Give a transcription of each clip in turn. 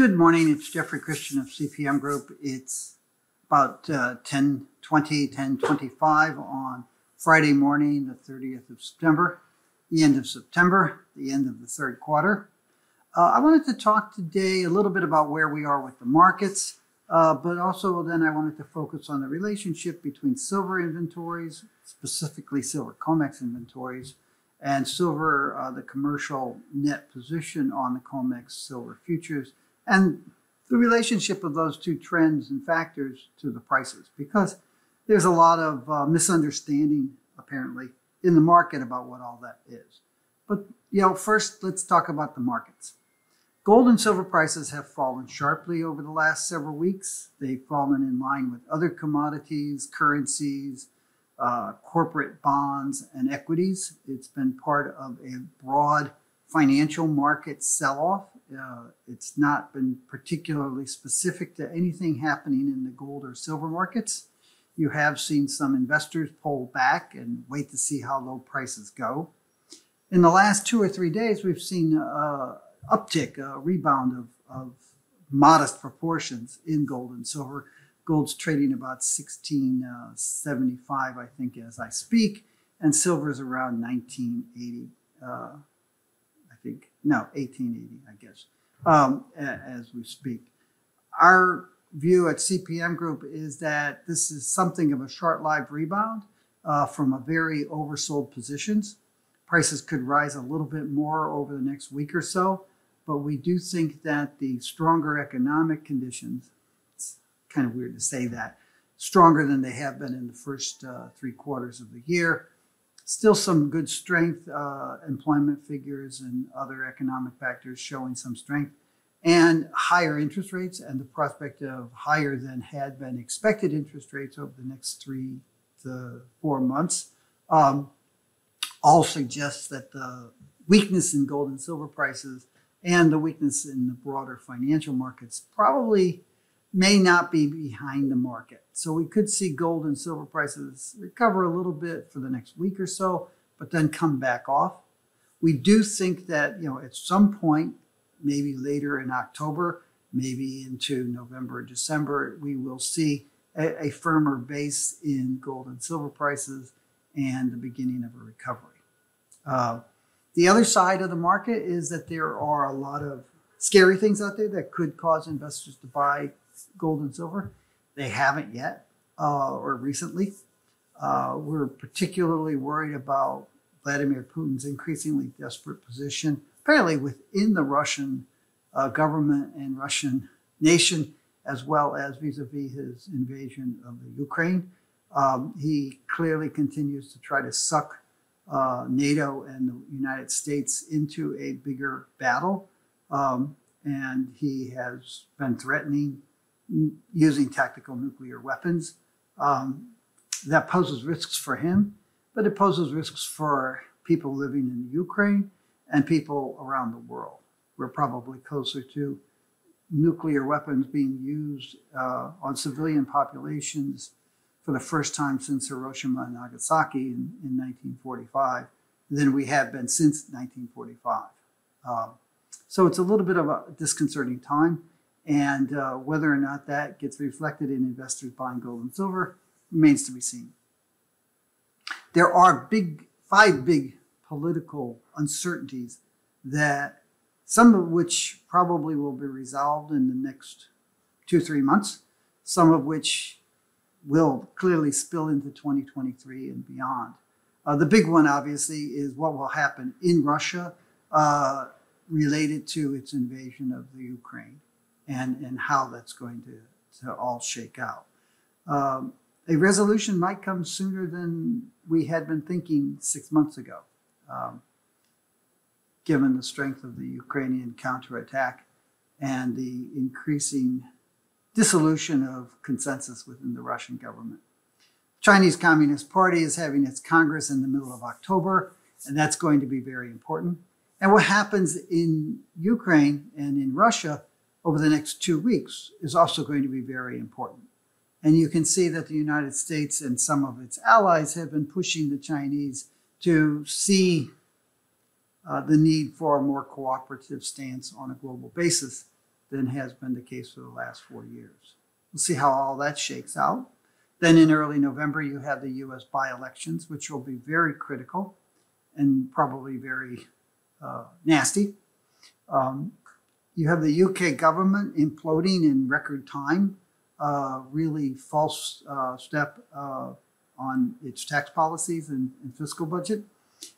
Good morning. It's Jeffrey Christian of CPM Group. It's about 10:25 on Friday morning, the 30th of September, the end of September, the end of the third quarter. I wanted to talk today a little bit about where we are with the markets, but also then I wanted to focus on the relationship between silver inventories, specifically silver COMEX inventories, and silver, the commercial net position on the COMEX silver futures, and the relationship of those two trends and factors to the prices, because there's a lot of misunderstanding, apparently, in the market about what all that is. But, you know, first, let's talk about the markets. Gold and silver prices have fallen sharply over the last several weeks. They've fallen in line with other commodities, currencies, corporate bonds, and equities. It's been part of a broad financial market sell-off. It's not been particularly specific to anything happening in the gold or silver markets. You have seen some investors pull back and wait to see how low prices go. In the last 2 or 3 days, we've seen an uptick, a rebound of modest proportions in gold and silver. Gold's trading about 1675, I think, as I speak, and silver's around 1980. No, 1880, I guess, as we speak. Our view at CPM Group is that this is something of a short-lived rebound from a very oversold positions. Prices could rise a little bit more over the next week or so, but we do think that the stronger economic conditions, it's kind of weird to say that, stronger than they have been in the first 3 quarters of the year, still some good strength, employment figures and other economic factors showing some strength, and higher interest rates and the prospect of higher than had been expected interest rates over the next 3 to 4 months, all suggests that the weakness in gold and silver prices and the weakness in the broader financial markets probably may not be behind the market. So we could see gold and silver prices recover a little bit for the next week or so, but then come back off. We do think that, you know, at some point, maybe later in October, maybe into November or December, we will see a firmer base in gold and silver prices and the beginning of a recovery. The other side of the market is that there are a lot of scary things out there that could cause investors to buy gold and silver. They haven't yet, or recently. We're particularly worried about Vladimir Putin's increasingly desperate position, apparently within the Russian government and Russian nation, as well as vis-a-vis his invasion of the Ukraine. He clearly continues to try to suck NATO and the United States into a bigger battle. And he has been threatening using tactical nuclear weapons. That poses risks for him, but it poses risks for people living in Ukraine and people around the world. We're probably closer to nuclear weapons being used on civilian populations for the first time since Hiroshima and Nagasaki in 1945 than we have been since 1945. So it's a little bit of a disconcerting time. And whether or not that gets reflected in investors buying gold and silver remains to be seen. There are five big political uncertainties, that some of which probably will be resolved in the next 2 or 3 months, some of which will clearly spill into 2023 and beyond. The big one, obviously, is what will happen in Russia related to its invasion of the Ukraine. And how that's going to all shake out. A resolution might come sooner than we had been thinking 6 months ago, given the strength of the Ukrainian counterattack and the increasing dissolution of consensus within the Russian government. Chinese Communist Party is having its Congress in the middle of October, and that's going to be very important. And what happens in Ukraine and in Russia over the next 2 weeks is also going to be very important. And you can see that the United States and some of its allies have been pushing the Chinese to see the need for a more cooperative stance on a global basis. than has been the case for the last 4 years. We'll see how all that shakes out. Then in early November, you have the U.S. by-elections, which will be very critical and probably very nasty. You have the UK government imploding in record time, really false step on its tax policies and fiscal budget.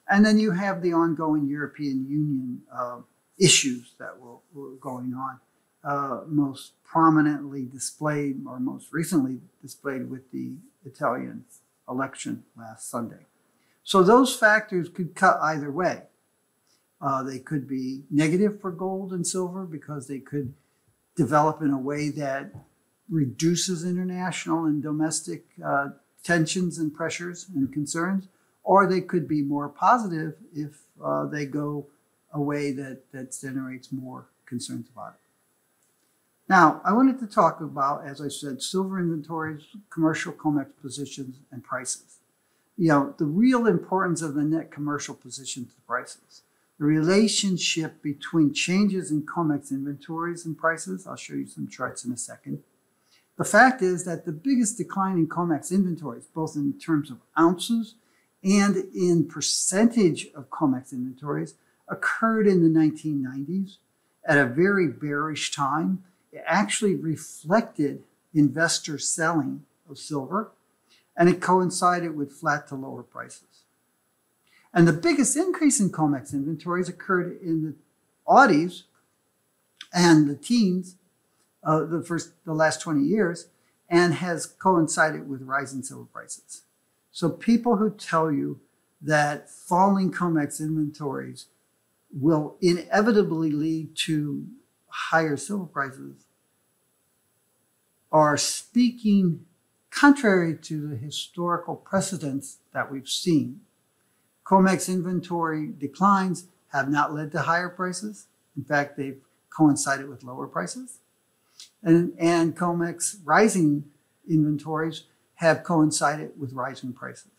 And then you have the ongoing European Union issues that were going on, most prominently displayed or most recently displayed with the Italian election last Sunday. So those factors could cut either way. They could be negative for gold and silver because they could develop in a way that reduces international and domestic tensions and pressures and concerns, or they could be more positive if they go a way that generates more concerns about it. Now, I wanted to talk about, as I said, silver inventories, commercial COMEX positions, and prices. You know, the real importance of the net commercial position to prices. The relationship between changes in COMEX inventories and prices. I'll show you some charts in a second. The fact is that the biggest decline in COMEX inventories, both in terms of ounces and in percentage of COMEX inventories, occurred in the 1990s at a very bearish time. It actually reflected investor selling of silver, and it coincided with flat to lower prices. And the biggest increase in COMEX inventories occurred in the oddies and the teens, the last 20 years, and has coincided with rising silver prices. So people who tell you that falling COMEX inventories will inevitably lead to higher silver prices are speaking contrary to the historical precedents that we've seen. COMEX inventory declines have not led to higher prices. In fact, they've coincided with lower prices. And COMEX rising inventories have coincided with rising prices.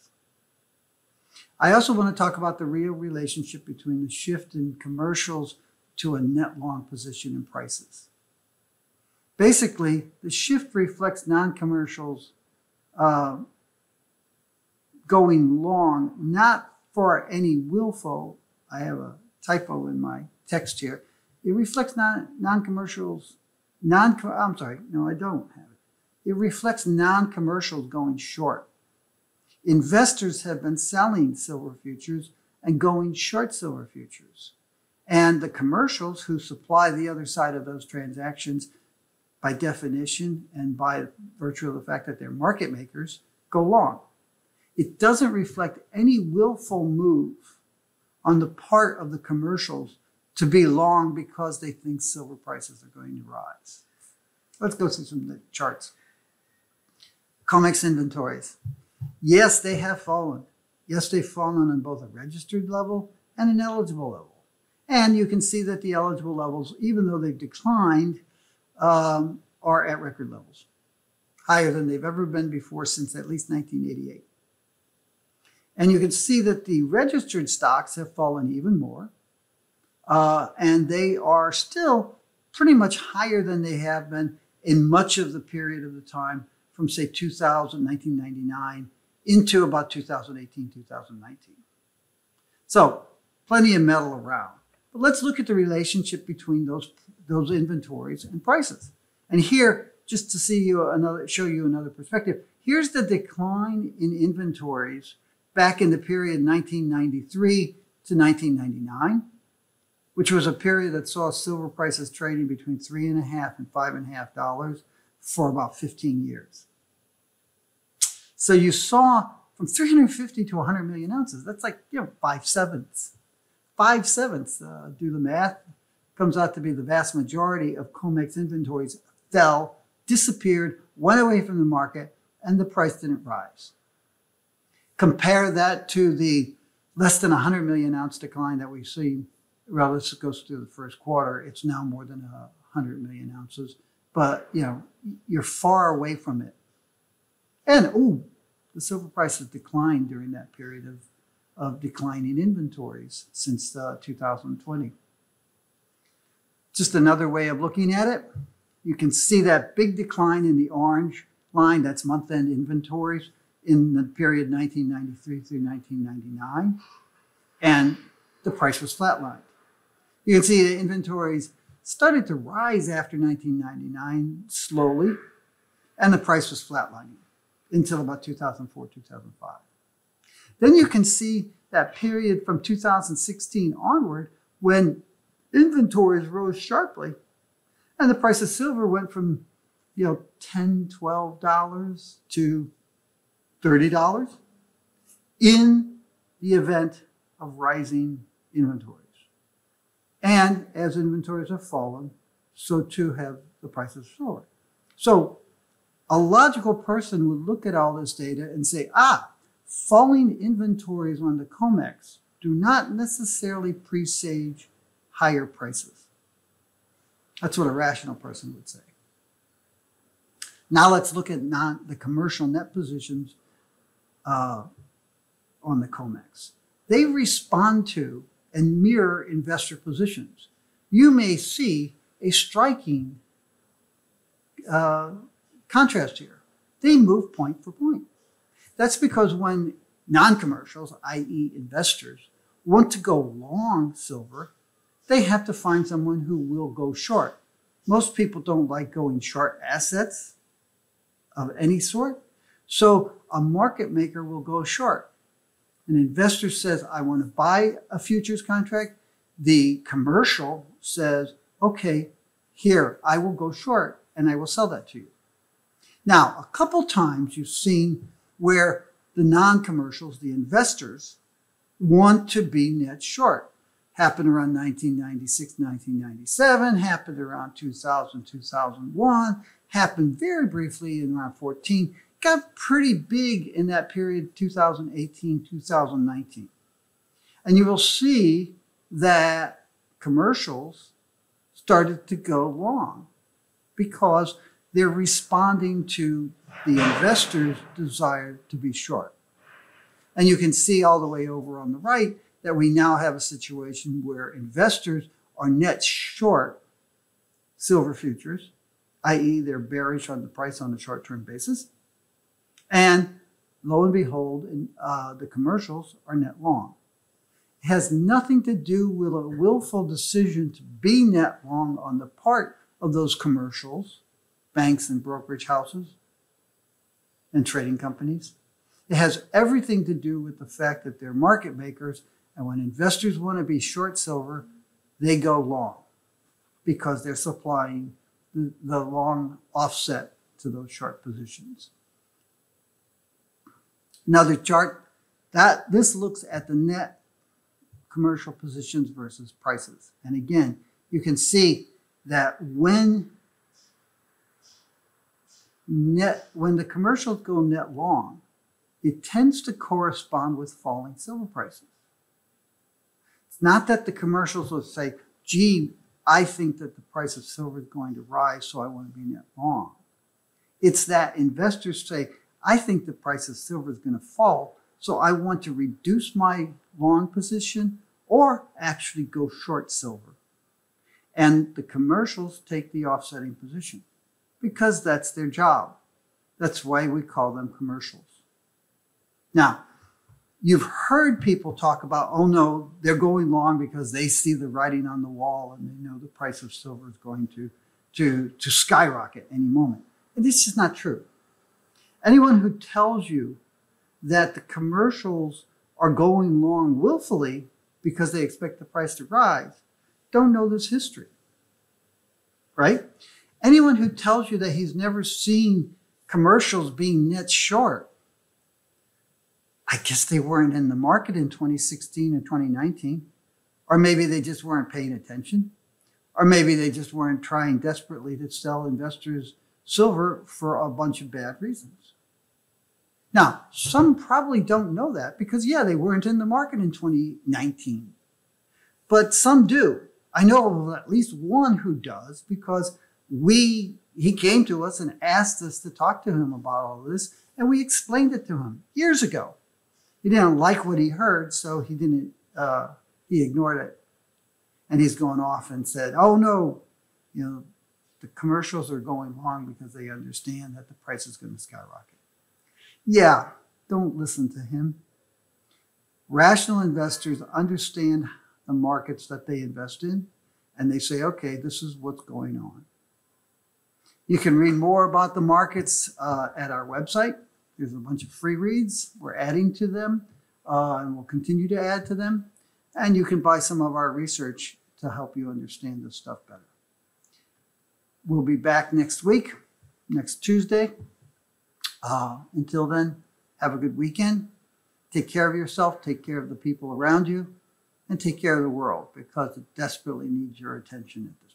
I also want to talk about the real relationship between the shift in commercials to a net long position in prices. Basically, the shift reflects non-commercials going long, not for any willful, I have a typo in my text here. It reflects non-commercials, I'm sorry, no, I don't have it. It reflects non-commercials going short. Investors have been selling silver futures and going short silver futures. And the commercials who supply the other side of those transactions, by definition and by virtue of the fact that they're market makers, go long. It doesn't reflect any willful move on the part of the commercials to be long because they think silver prices are going to rise. Let's go through some of the charts. COMEX inventories. Yes, they have fallen. Yes, they've fallen on both a registered level and an eligible level. And you can see that the eligible levels, even though they've declined, are at record levels, higher than they've ever been before since at least 1988. And you can see that the registered stocks have fallen even more, and they are still pretty much higher than they have been in much of the period of the time from, say, 1999 into about 2018, 2019. So plenty of metal around. But let's look at the relationship between those inventories and prices. And here, just to show you another perspective, here's the decline in inventories back in the period 1993 to 1999, which was a period that saw silver prices trading between $3.50 and $5.50 for about 15 years. So you saw from 350 to 100 million ounces, that's like, you know, 5/7. 5/7, do the math, comes out to be the vast majority of COMEX inventories fell, disappeared, went away from the market, and the price didn't rise. Compare that to the less than 100 million ounce decline that we've seen. Well, this goes through the first quarter. It's now more than 100 million ounces, but you know, you're far away from it. And oh, the silver price has declined during that period of declining inventories since 2020. Just another way of looking at it, you can see that big decline in the orange line, that's month-end inventories in the period 1993 through 1999, and the price was flatlined. You can see the inventories started to rise after 1999 slowly, and the price was flatlining until about 2004, 2005. Then you can see that period from 2016 onward when inventories rose sharply and the price of silver went from, you know, $10, $12 to $30 in the event of rising inventories. And as inventories have fallen, so too have the prices soared. So a logical person would look at all this data and say, ah, falling inventories on the COMEX do not necessarily presage higher prices. That's what a rational person would say. Now let's look at the commercial net positions on the COMEX. They respond to and mirror investor positions. You may see a striking contrast here. They move point for point. That's because when non-commercials, i.e. investors, want to go long silver, they have to find someone who will go short. Most people don't like going short assets of any sort. So a market maker will go short. An investor says, I want to buy a futures contract. The commercial says, okay, here, I will go short and I will sell that to you. Now, a couple times you've seen where the non-commercials, the investors, want to be net short. Happened around 1996, 1997, happened around 2000, 2001, happened very briefly in around 14, got pretty big in that period, 2018, 2019. And you will see that commercials started to go long because they're responding to the investors' desire to be short. And you can see all the way over on the right that we now have a situation where investors are net short silver futures, i.e. they're bearish on the price on a short-term basis. And lo and behold, the commercials are net long. It has nothing to do with a willful decision to be net long on the part of those commercials, banks and brokerage houses and trading companies. It has everything to do with the fact that they're market makers, and when investors want to be short silver, they go long because they're supplying the long offset to those short positions. Another chart, this looks at the net commercial positions versus prices. And again, you can see that when the commercials go net long, it tends to correspond with falling silver prices. It's not that the commercials will say, gee, I think that the price of silver is going to rise, so I want to be net long. It's that investors say, I think the price of silver is going to fall, so I want to reduce my long position or actually go short silver. And the commercials take the offsetting position because that's their job. That's why we call them commercials. Now, you've heard people talk about, oh no, they're going long because they see the writing on the wall and they know the price of silver is going to skyrocket any moment. And this is not true. Anyone who tells you that the commercials are going long willfully because they expect the price to rise, don't know this history, right? Anyone who tells you that he's never seen commercials being net short, I guess they weren't in the market in 2016 and 2019, or maybe they just weren't paying attention, or maybe they just weren't trying desperately to sell investors silver for a bunch of bad reasons. Now, some probably don't know that because, yeah, they weren't in the market in 2019, but some do. I know of at least one who does because he came to us and asked us to talk to him about all this, and we explained it to him years ago. He didn't like what he heard, so he ignored it. And he's gone off and said, oh no, you know, the commercials are going long because they understand that the price is going to skyrocket. Yeah, don't listen to him. Rational investors understand the markets that they invest in, and they say, okay, this is what's going on. You can read more about the markets at our website. There's a bunch of free reads. We're adding to them, and we'll continue to add to them. And you can buy some of our research to help you understand this stuff better. We'll be back next week, next Tuesday. Until then, have a good weekend. Take care of yourself, take care of the people around you, and take care of the world, because it desperately needs your attention at this point.